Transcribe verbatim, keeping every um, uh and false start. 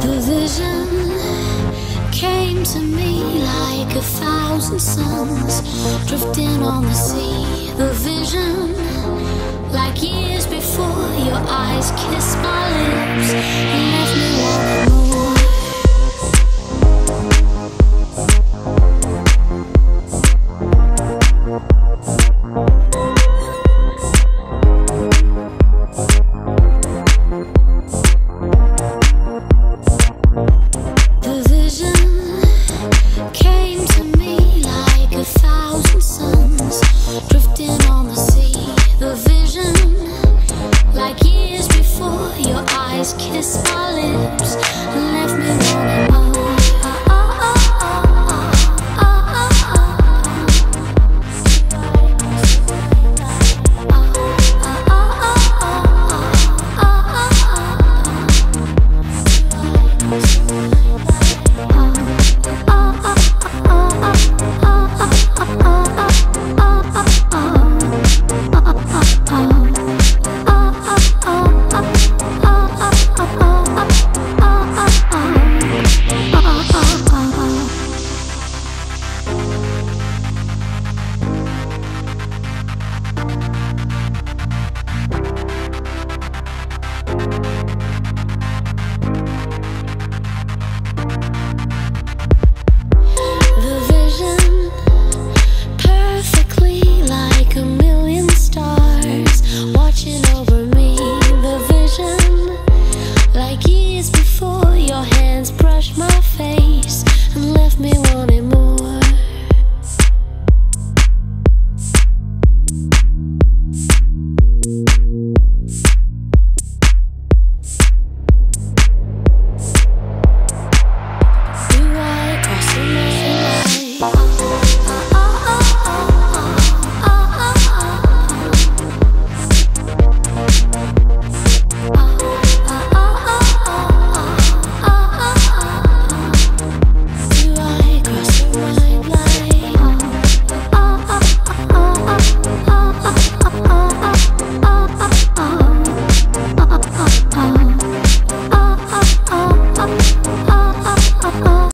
The vision came to me like a thousand suns drifting on the sea. The vision, like years before, your eyes kissed my lips and left me walking.